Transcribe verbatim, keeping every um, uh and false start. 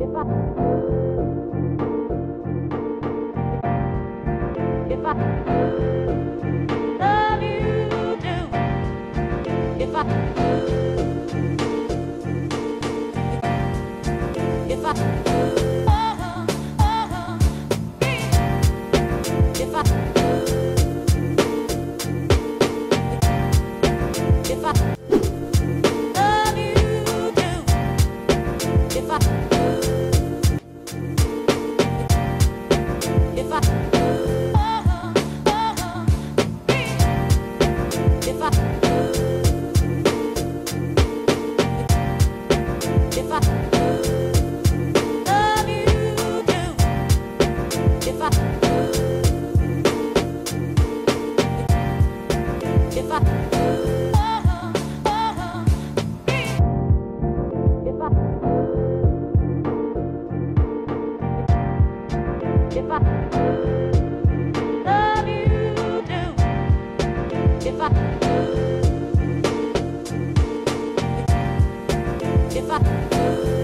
If I, if I love you do, if I, if I, oh, oh, if I, if I love you do, if I. If I love you do, if I, if I